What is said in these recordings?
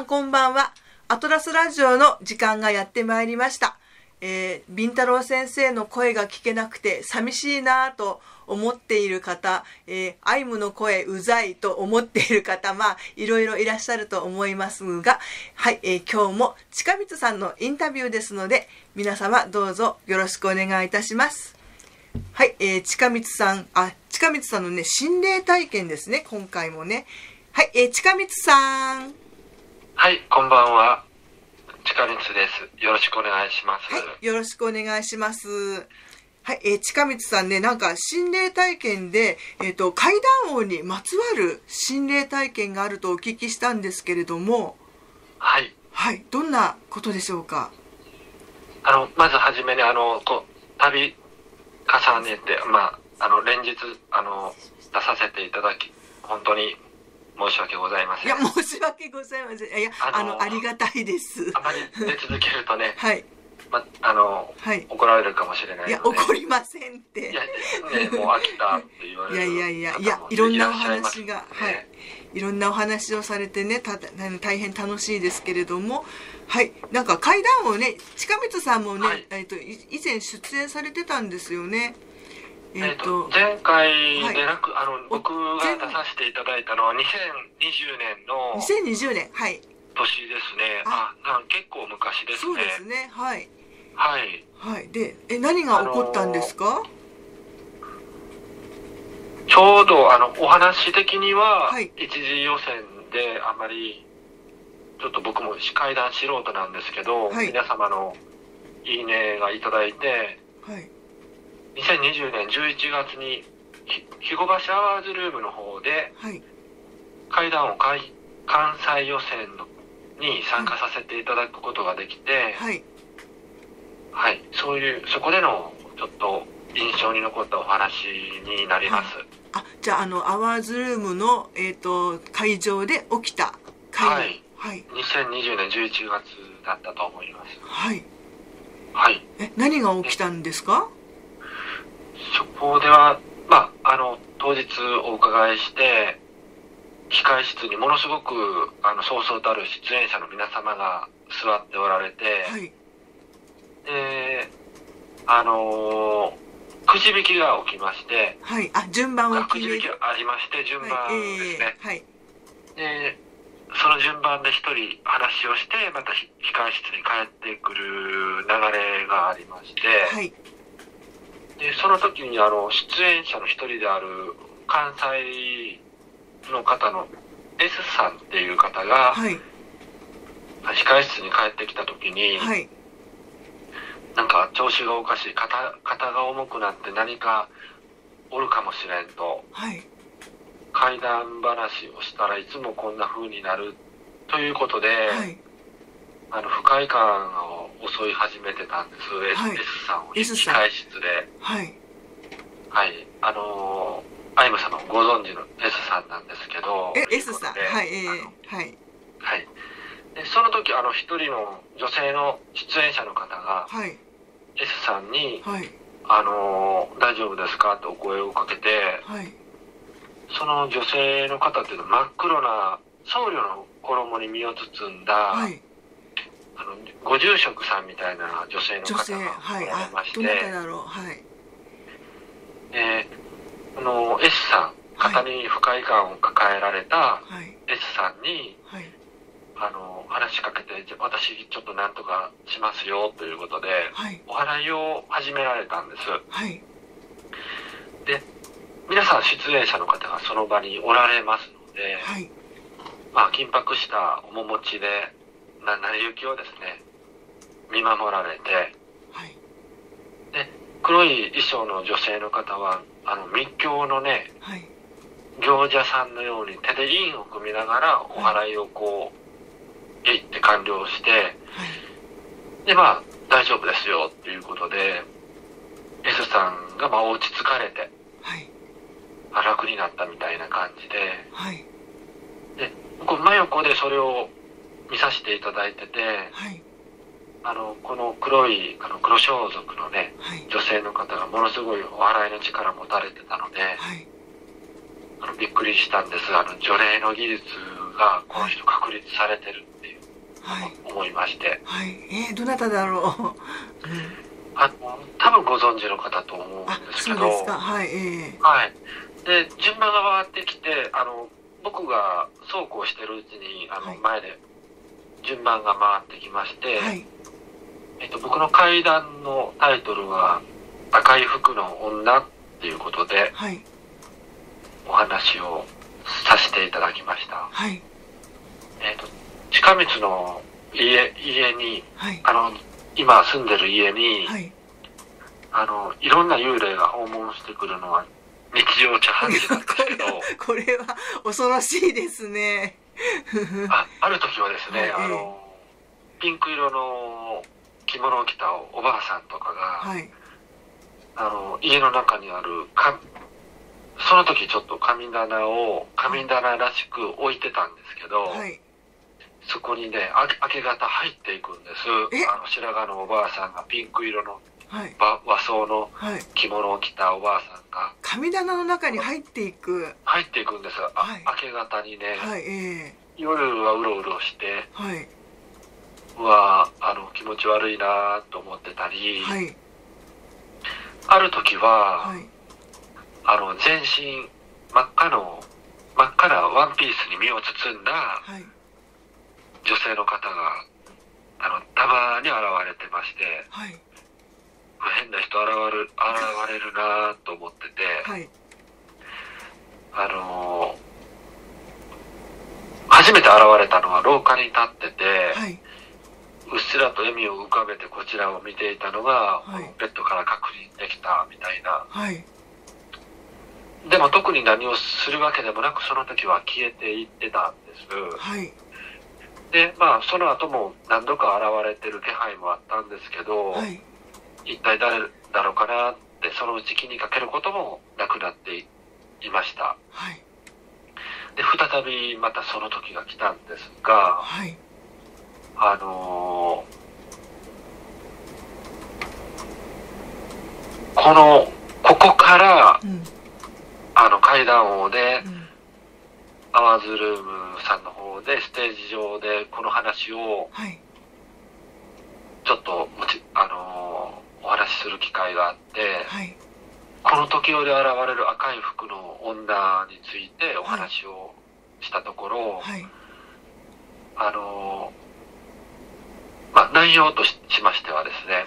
さんこんばんは。アトラスラジオの時間がやってまいりました。ビンタロウ先生の声が聞けなくて寂しいなぁと思っている方、アイムの声うざいと思っている方、まあいろいろいらっしゃると思いますが、はい、今日も近光さんのインタビューですので、皆様どうぞよろしくお願いいたします。はい、近光さん、近光さんのね、心霊体験ですね、今回もね。はい、近光さん。はい、こんばんは。近光です。よろしくお願いします。はい、よろしくお願いします。はい、近光さんね、なんか心霊体験で、怪談王にまつわる心霊体験があるとお聞きしたんですけれども、はい、はい、どんなことでしょうか。まずはじめに旅重ねて、まあ連日出させていただき、本当に。申し訳ございません。いや、申し訳ございません。いや、ありがたいです。あまり出続けるとね、はい、ま、はい、怒られるかもしれないので。いや、怒りませんって。いや、ね、もう飽きたって言われる方もいらっしゃいますね。いやいやいや、いや、いろんなお話が、はい、いろんなお話をされてね、大変楽しいですけれども、はい、なんか怪談をね、近光さんもね、はい、以前出演されてたんですよね。前回でなく、はい、僕が出させていただいたのは2020年、はい、年ですね。あ、結構昔ですね。そうですね、はいはいはい。で、何が起こったんですか？ちょうどお話的には、はい、一次予選であんまりちょっと僕も怪談素人なんですけど、はい、皆様のいいねがいただいて、はい、2020年11月に肥後橋アワーズルームの方で、はい、怪談王関西予選に参加させていただくことができて、はいはい、そういうそこでのちょっと印象に残ったお話になります。はい、あ、じゃあアワーズルームの、会場で起きた怪談、はい、はい、2020年11月だったと思います。はい、はい、何が起きたんですか？そこでは、まあ、当日お伺いして、控え室にものすごく、そうそうたる出演者の皆様が座っておられて、はい、で、くじ引きが起きまして、はい、あ、順番をくじ引きがありまして、順番ですね。はい、で、その順番で一人話をして、また控え室に帰ってくる流れがありまして、はい、でその時に出演者の一人である関西の方の S さんっていう方が、はい、控室に帰ってきた時に、はい、なんか調子がおかしい、肩が重くなって何かおるかもしれんと、はい、怪談話をしたらいつもこんな風になるということで、はい、不快感を襲い始めてたんです、はい、S さんを控え室で、はい、はい、アイム様ご存知の S さんなんですけど、S さん、はい、はい、はい、でその時一人の女性の出演者の方が、はい、S さんに、はい、大丈夫ですかとお声をかけて、はい、その女性の方っていうのは真っ黒な僧侶の衣に身を包んだ、はい、ご住職さんみたいな女性の方がおられまして、S さん、肩に不快感を抱えられた S さんに、はい、話しかけて、私ちょっとなんとかしますよということで、はい、お祓いを始められたんです、はい、で皆さん出演者の方がその場におられますので、はい、まあ、緊迫した面持ちで成り行きをですね、見守られて、はい、で黒い衣装の女性の方は密教のね、はい、行者さんのように手で印を組みながらお祓いをこう、はい、って完了して、はい、でまあ大丈夫ですよっていうことで S さんがまあ落ち着かれて、はい、楽になったみたいな感じで、はい、で真横でそれを見させていただいてて、はい、この黒い黒装束のね、はい、女性の方がものすごいお祓いの力を持たれてたので、はい、びっくりしたんですが除霊の技術がこの人確立されてるっていう、はい、思いまして、はい、どなただろう、多分ご存知の方と思うんですけど、そうですか、はい、はい、で順番が回ってきて、僕がそうこうしてるうちにはい、前で順番が回ってきまして、はい、僕の怪談のタイトルは「赤い服の女」っていうことで、はい、お話をさせていただきました。はい、近道の家に、はい、今住んでる家に、はい、いろんな幽霊が訪問してくるのは日常茶飯事なんですけどこれは恐ろしいですねある時はですね、ピンク色の着物を着たおばあさんとかが、はい、家の中にあるその時ちょっと神棚らしく置いてたんですけど、はい、そこにね、明け方入っていくんです。白髪のおばあさんが、ピンク色の、はい、和装の着物を着たおばあさんが。神棚の中に入っていく。入っていくんです。はい、明け方にね、はい、夜はうろうろして、はい、気持ち悪いなと思ってたり、はい、ある時は、はい、全身真っ赤なワンピースに身を包んだ、はい、女性の方がたまに現れてまして、はい、変な人現れるなと思ってて、はい、初めて現れたのは廊下に立ってて、はい、うっすらと笑みを浮かべてこちらを見ていたのが、はい、ベッドから確認できたみたいな、はい、でも特に何をするわけでもなくその時は消えていってたんです。はい、でその後も何度か現れてる気配もあったんですけど、はい、一体誰だろうかなってそのうち気にかけることもなくなっていました、はい、で再びまたその時が来たんですが、はい、ここから、うん、階段王で、うん、アワーズルームさんの方でステージ上でこの話を、はい、ちょっとお話しする機会があって、はい、この時折現れる赤い服の女についてお話をしたところ、はい、内容としましてはですね、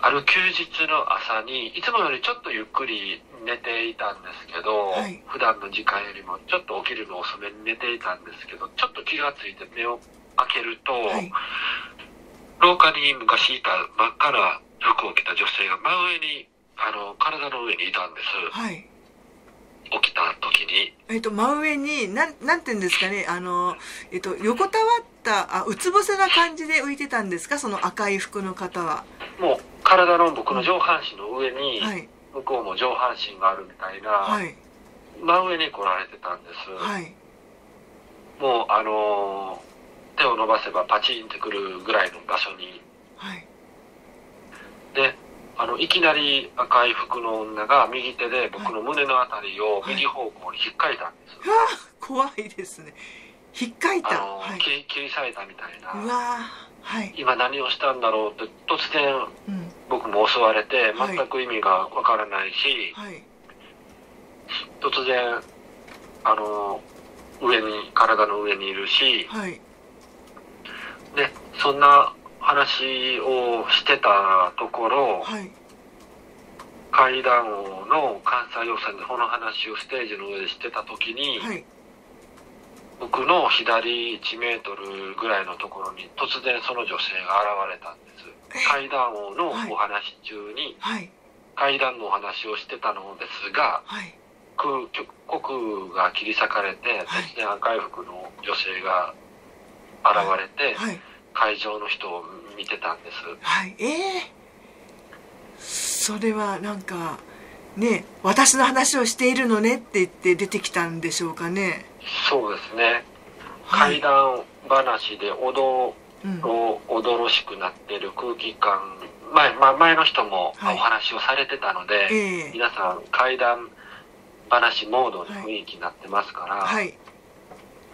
はい、休日の朝にいつもよりちょっとゆっくり寝ていたんですけど、はい、普段の時間よりもちょっと起きるの遅めに寝ていたんですけど、ちょっと気がついて目を開けると、はい、廊下に昔いた真っ赤な服を着た女性が真上に体の上にいたんです、はい、起きた時に真上になんていうんですかね、横たわったうつ伏せな感じで浮いてたんですか、その赤い服の方は。もう体の僕の上半身の上に、はい、向こうも上半身があるみたいな、はい、真上に来られてたんです、はい、もう手を伸ばせばパチンってくるぐらいの場所に、はい、でいきなり赤い服の女が右手で僕の胸のあたりを右方向に引っかいたんです、はいはい、怖いですね、引っかいた、はい、切り裂いたみたいな、うわ、はい、今何をしたんだろうって突然、うん、僕も襲われて全く意味がわからないし、はい、突然体の上にいるし、はい、でそんな話をしてたところ、はい、怪談王の関西予選でこの話をステージの上でしてた時に、はい、僕の左1メートルぐらいのところに突然その女性が現れたんです。怪談王のお話中に、はい、怪談のお話をしてたのですが、はい、国が切り裂かれて、はい、突然赤い服の女性が現れて、はいはい、会場の人を見てたんです、はい、それはなんかね、私の話をしているのねって言って出てきたんでしょうかね。そうですね、はい、怪談話でおどろしくなってる空気感、前の人もお話をされてたので、はい、皆さん怪談話モードの雰囲気になってますから、はい、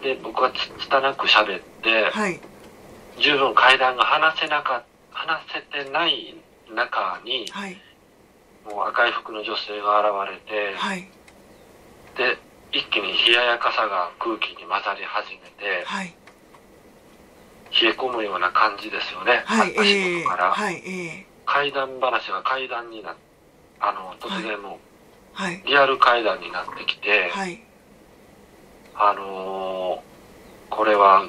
で僕は拙く喋って、はい、十分階段が話せてない中に、はい、もう赤い服の女性が現れて、はい、で一気に冷ややかさが空気に混ざり始めて、はい、冷え込むような感じですよね、はい、足元から、はい怪談話が怪談になって突然もう、はい、リアル怪談になってきて、はい、これは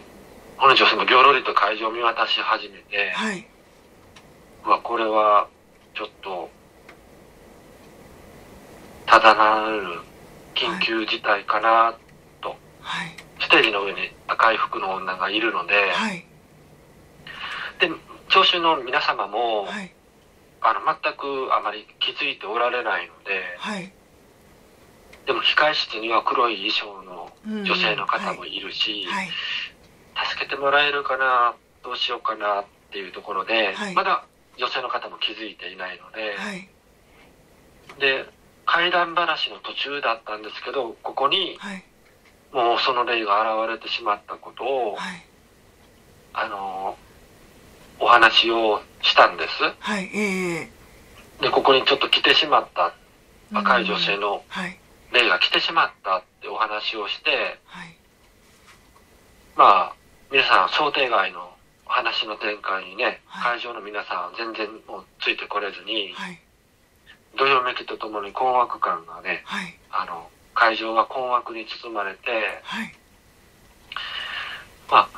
この女性もギョロリと会場を見渡し始めて、はい、うわこれはちょっとただならぬ緊急事態かなと、はい、ステージの上に赤い服の女がいるので、はい、で聴衆の皆様も、はい、全くあまり気づいておられないので、はい、でも控室には黒い衣装の女性の方もいるし、はいはい、助けてもらえるかなどうしようかなっていうところで、はい、まだ女性の方も気づいていないので、はい、で怪談話の途中だったんですけど、ここにもうその霊が現れてしまったことを、はい、お話をしたんです、はいでここにちょっと来てしまった若い女性の霊が来てしまったってお話をして、はい、まあ皆さん想定外の話の展開にね、はい、会場の皆さん全然もうついてこれずに。はいどよめきとともに困惑感がね、はい、会場が困惑に包まれて、はい、まあ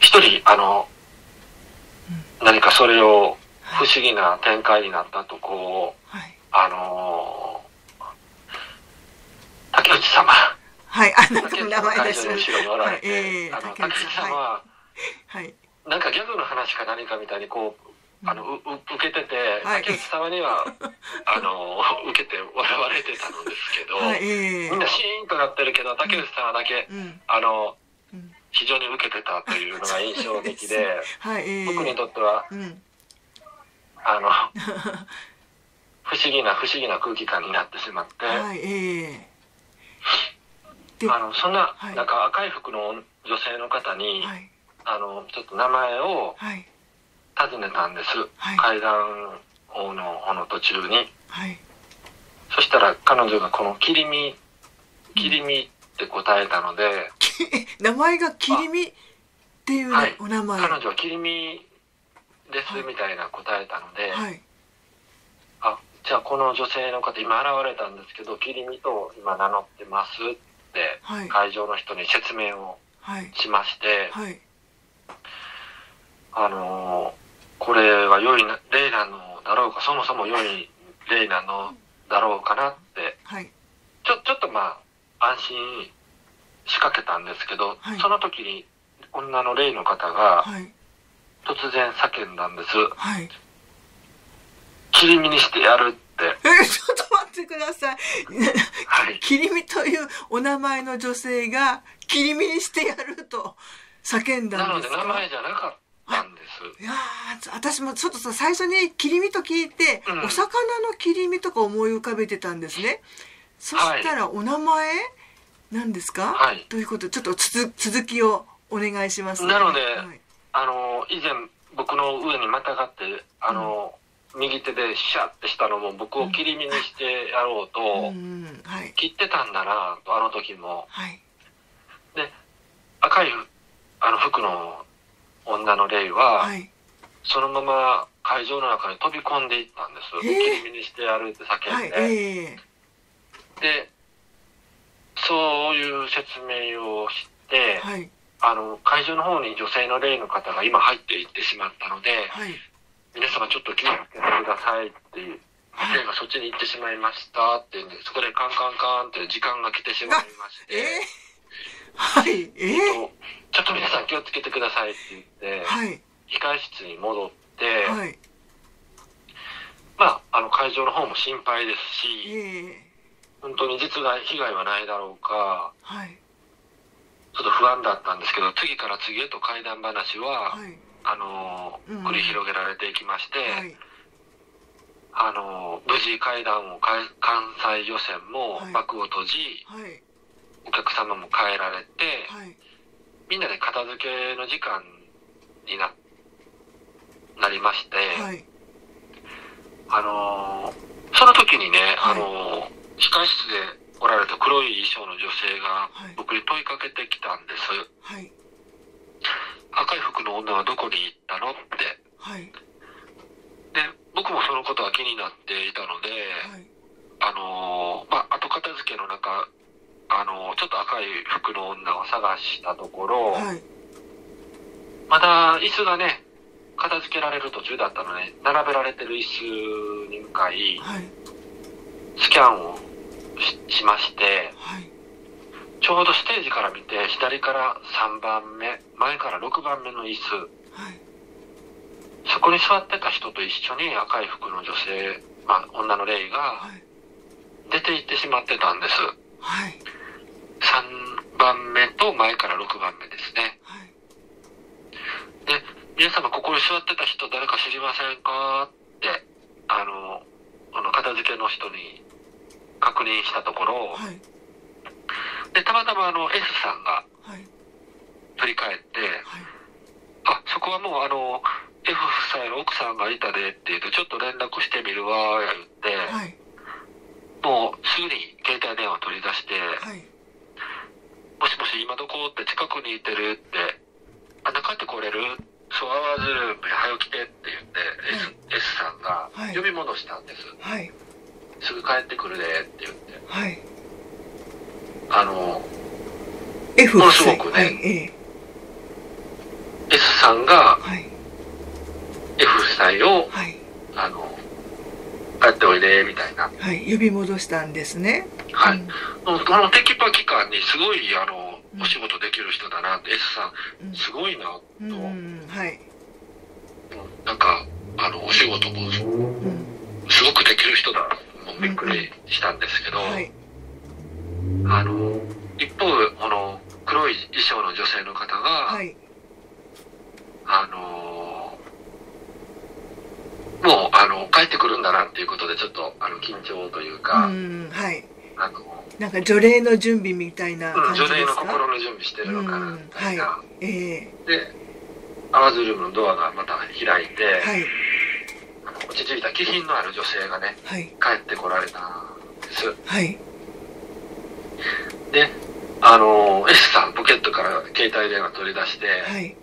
一人うん、何かそれを不思議な展開になったとこを、はい、竹内様、はい、竹内様会場の後ろにおられて、はい竹内様は、はい、なんかギャグの話か何かみたいにこう。受けてて、竹内様には、受けて笑われてたんですけど、はいみんなシーンとなってるけど、竹内様だけ、非常に受けてたというのが印象的で、はい僕にとっては、不思議な空気感になってしまって、はいそんな、なんか赤い服の女性の方に、はい、ちょっと名前を、はい訪ねたんです、はい、階段王の方の途中に、はい、そしたら彼女がこの切り身って答えたので名前が切り身っていう、ねはい、お名前彼女は切り身ですみたいな答えたので、はい、じゃあこの女性の方今現れたんですけど切り身と今名乗ってますって、はい、会場の人に説明をしまして、はいはい、これは良い例なのだろうか、そもそも良い例なのだろうかなって、はい、ちょっとまあ安心しかけたんですけど、はい、その時に女の霊の方が突然叫んだんです、はい、切り身にしてやるってちょっと待ってください、はい、切り身というお名前の女性が切り身にしてやると叫んだんですか？なので名前じゃなかったなんです。いや私もちょっとさ最初に切り身と聞いて、うん、お魚の切り身とか思い浮かべてたんですね。そしたらお名前なんですか、はい、ということでちょっと続きをお願いします、ね。なので、はい、以前僕の上にまたがって右手でシャってしたのも僕を切り身にしてやろうと、うんはい、切ってたんだなとあの時も。はい、で赤い服の女の霊は、はい、そのまま会場の中に飛び込んでいったんです。切り身にしてやるって叫んで、はいでそういう説明をして、はい、会場の方に女性の霊の方が今入っていってしまったので、はい、皆様ちょっと気をつけてくださいっていう、はい、霊がそっちに行ってしまいましたっていうんでそこでカンカンカンって時間が来てしまいまして。はいちょっと皆さん気をつけてくださいって言って、はい、控室に戻って、はい、まあ会場の方も心配ですし、本当に被害はないだろうか、はい、ちょっと不安だったんですけど次から次へと怪談話は、はい、繰り広げられていきまして、はい、無事怪談を関西予選も幕を閉じ、はいはいお客様も変えられて、はい、みんなで片付けの時間に なりまして、はい、その時にね、はい、控室でおられた黒い衣装の女性が僕に問いかけてきたんです。はい、赤い服の女はどこに行ったのって。はい、で、僕もそのことは気になっていたので、はい、後片付けの中、ちょっと赤い服の女を探したところ、はい、まだ椅子がね、片付けられる途中だったので、並べられてる椅子に向かい、はい、スキャンをしまして、はい、ちょうどステージから見て左から3番目前から6番目の椅子、はい、そこに座ってた人と一緒に赤い服の女性、女の霊が出て行ってしまってたんです、はい、3番目と前から6番目ですね、はい、で皆様ここに座ってた人誰か知りませんかって片付けの人に確認したところ、はい、でたまたまS さんが振り返って、はい、あそこはもうF 夫妻の奥さんがいたでって言うとちょっと連絡してみるわ言って、はい、もうすぐに携帯電話を取り出して、はい、もしもし今どこって近くにいてるってあんた帰ってこれるそうあわずる早起きてって言って、はい、S さんが呼び戻したんです。はいはいすぐ帰ってくるでって言って、はい、ものすごくね、はい、S さんが F 夫妻を、はい、帰っておいでみたいな、はい、呼び戻したんですね。はい、このテキパキ感にすごいお仕事できる人だなって、うん、S さんすごいなと、うんうん、はい、なんかお仕事もすごくできる人だ。びっくりしたんですけど、はい、一方黒い衣装の女性の方が、はい、もう帰ってくるんだなっていうことでちょっと緊張というか、うん、はい、なんか除霊の準備みたいな感じですか、うん、除霊の心の準備してるのかなみたいな、はい、でアワズルームのドアがまた開いて、はい、落ち着いた気品のある女性がね、はい、帰ってこられたんです。はい、で、S さんポケットから携帯電話取り出して、はい、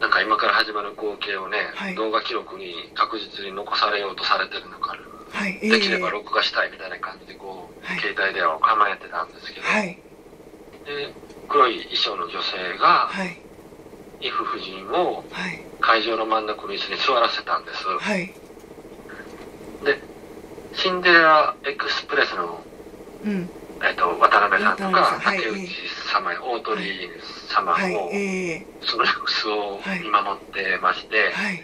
なんか今から始まる光景をね、はい、動画記録に確実に残されようとされてるのから、はい、できれば録画したいみたいな感じでこう、はい、携帯電話を構えてたんですけど、はい、で黒い衣装の女性が、はい、イフ夫人を会場の真ん中の椅子に座らせたんです。はい、でシンデレラエクスプレスの、うん、渡辺さんとか、はい、竹内様や大鳥様を、はい、その様子を見守ってまして、はい、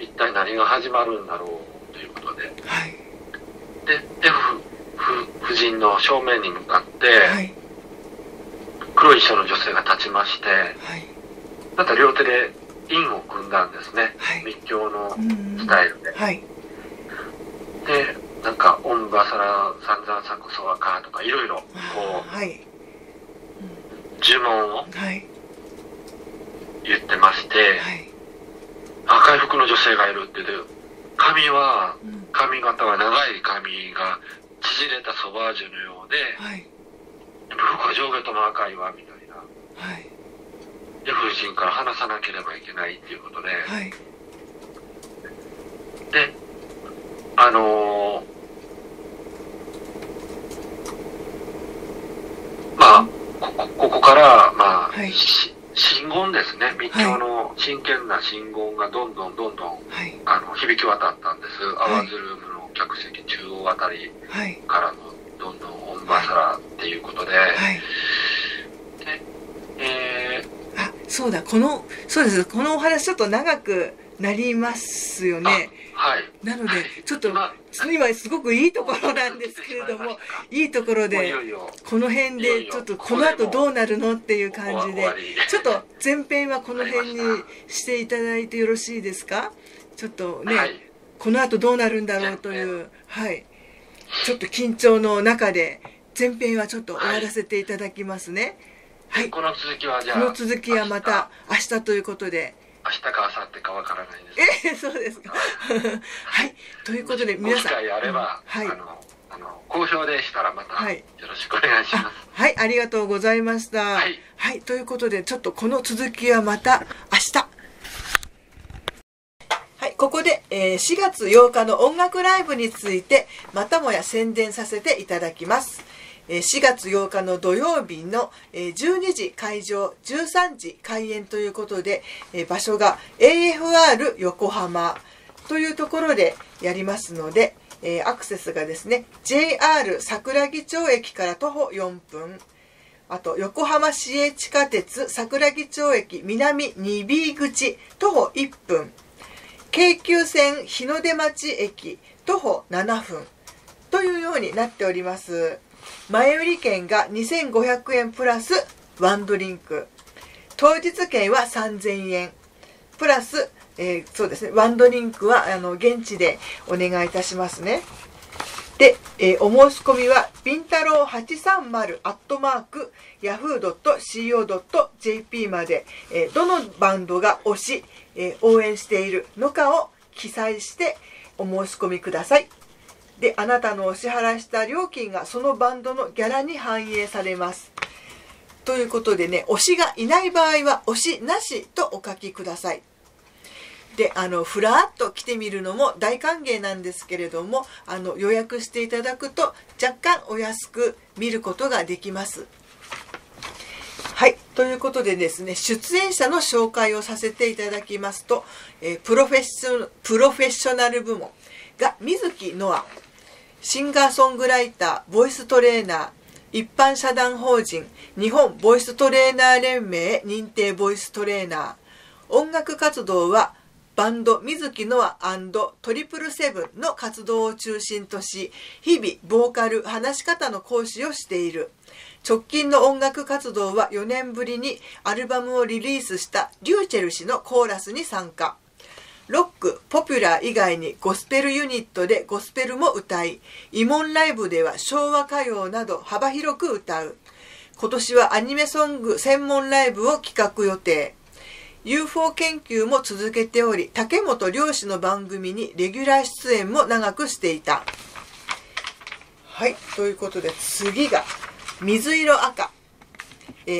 一体何が始まるんだろうということで、はい、で 夫人の正面に向かって、はい、黒い衣装の女性が立ちまして、はい、また両手で印を組んだんですね、はい、密教のスタイルで。でなんか「オンバサラサンザンサクソワカ」とかいろいろこう、はい、呪文を言ってまして、はい、赤い服の女性がいるって言って髪型は長い髪が縮れたソバージュのようで、はい、服は上下とも赤いわみたいな、はい、で夫人から離さなければいけないっていうことで。はい、でここから、はい、真言ですね、密教の真剣な真言がどんどん、はい、響き渡ったんです、はい、アワズルームの客席中央あたりからのどんどんオンバサラっていうことで、はいはい、あ、そうだ、そうです、このお話、ちょっと長くなりますよね。はい、なので、ちょっと、今すごくいいところなんですけれども、いいところで、この辺で、ちょっとこの後どうなるのっていう感じで、ちょっと前編はこの辺にしていただいてよろしいですか？ちょっとね、はい、この後どうなるんだろうという、はい、ちょっと緊張の中で、前編はちょっと終わらせていただきますね。はい、はい、この続きはまた明日ということで。明日か明後日かわからないです。そうですか。はい、ということで皆さん、機会あれば、はい、好評でしたらまたよろしくお願いします。はい、ありがとうございました。はい、はい、ということでちょっとこの続きはまた明日。ここで4月8日の音楽ライブについてまたもや宣伝させていただきます。4月8日の土曜日の12時開場13時開演ということで、場所が AFR 横浜というところでやりますので、アクセスがですね JR 桜木町駅から徒歩4分、あと横浜市営地下鉄桜木町駅南 2B 口徒歩1分、京急線日の出町駅徒歩7分というようになっております。前売り券が2500円プラスワンドリンク、当日券は3000円プラス、そうですね、ワンドリンクは現地でお願いいたしますね。で、お申し込みはびんたろう830@yahoo.co.jp まで、どのバンドが推し、応援しているのかを記載してお申し込みください。で、あなたのお支払いした料金がそのバンドのギャラに反映されます。ということでね、推しがいない場合は推しなしとお書きください。で、ふらっと来てみるのも大歓迎なんですけれども、予約していただくと若干お安く見ることができます。はい、ということでですね、出演者の紹介をさせていただきますと、プロフェッショナル部門が水木ノア、シンガーソングライター、ボイストレーナー、一般社団法人日本ボイストレーナー連盟認定ボイストレーナー、音楽活動はバンド水木ノア&トリプルセブンの活動を中心とし、日々ボーカル、話し方の講師をしている。直近の音楽活動は4年ぶりにアルバムをリリースしたリューチェル氏のコーラスに参加。ロック、ポピュラー以外にゴスペルユニットでゴスペルも歌い、イモンライブでは昭和歌謡など幅広く歌う。今年はアニメソング専門ライブを企画予定。UFO 研究も続けており、竹本涼氏の番組にレギュラー出演も長くしていた。はい、ということで次が水色赤、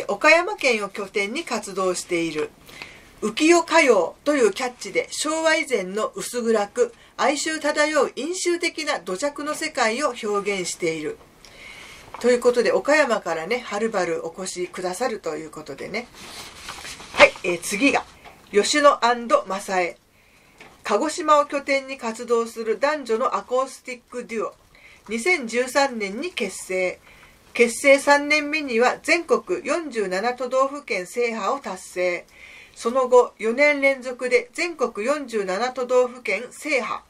岡山県を拠点に活動している。浮世歌謡というキャッチで昭和以前の薄暗く哀愁漂う飲酒的な土着の世界を表現しているということで、岡山からねはるばるお越しくださるということでね。はい、次が吉野&正恵、鹿児島を拠点に活動する男女のアコースティックデュオ、2013年に結成3年目には全国47都道府県制覇を達成、その後4年連続で全国47都道府県制覇、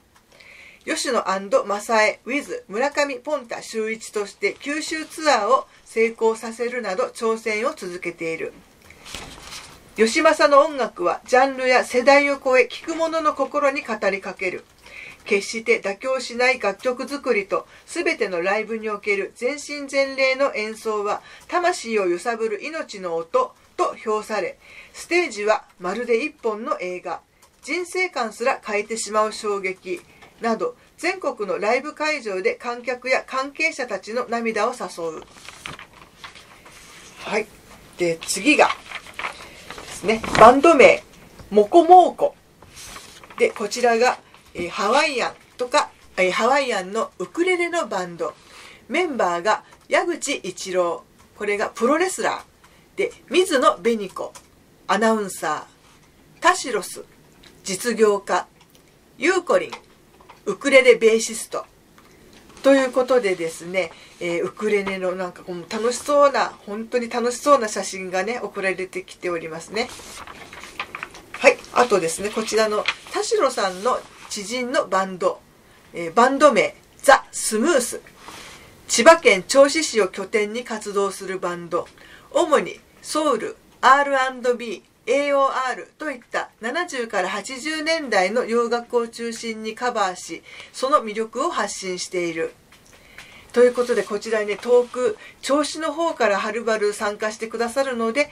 吉野&正恵 with 村上ポンタ秀一として九州ツアーを成功させるなど挑戦を続けている。吉正の音楽はジャンルや世代を超え聴く者の心に語りかける。決して妥協しない楽曲作りと、全てのライブにおける全身全霊の演奏は魂を揺さぶる命の音と評され、ステージはまるで一本の映画、人生観すら変えてしまう衝撃など、全国のライブ会場で観客や関係者たちの涙を誘う。はい、で次がですね、バンド名モコモーコで、こちらがハワイアンとか、ハワイアンのウクレレのバンド、メンバーが矢口一郎、これがプロレスラーで、水野紅子アナウンサー、タシロス実業家、ユーコリンウクレレベーシストということでですね、ウクレレのなんかこう楽しそうな、本当に楽しそうな写真がね送られてきておりますね。はい、あとですね、こちらの田代さんの知人のバンド、バンド名ザ・スムース、千葉県銚子市を拠点に活動するバンド、主にソウル、R&B、AOR といった70から80年代の洋楽を中心にカバーし、その魅力を発信している。ということで、こちらね、遠く銚子の方からはるばる参加してくださるので、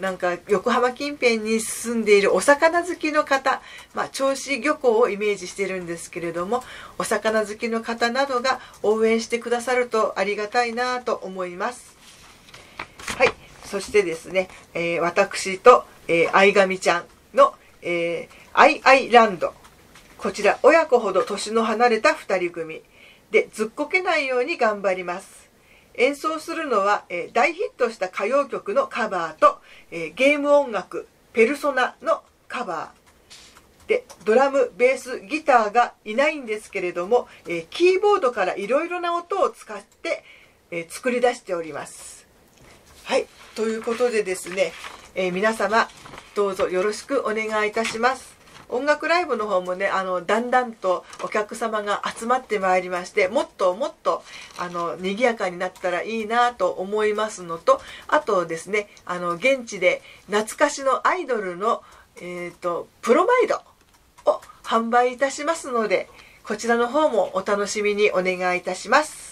なんか横浜近辺に住んでいるお魚好きの方、銚子漁港をイメージしてるんですけれども、お魚好きの方などが応援してくださるとありがたいなと思います。はい、そしてですね、私と相上ちゃんのアイアイランド、こちら親子ほど年の離れた2人組。でずっこけないように頑張ります。演奏するのは、大ヒットした歌謡曲のカバーと、ゲーム音楽「ペルソナ」のカバーで、ドラムベースギターがいないんですけれども、キーボードからいろいろな音を使って、作り出しております。はい、ということでですね、皆様どうぞよろしくお願いいたします。音楽ライブの方もね、だんだんとお客様が集まってまいりまして、もっともっと賑やかになったらいいなと思いますのと、あとですね、現地で懐かしのアイドルの、プロマイドを販売いたしますので、こちらの方もお楽しみにお願いいたします。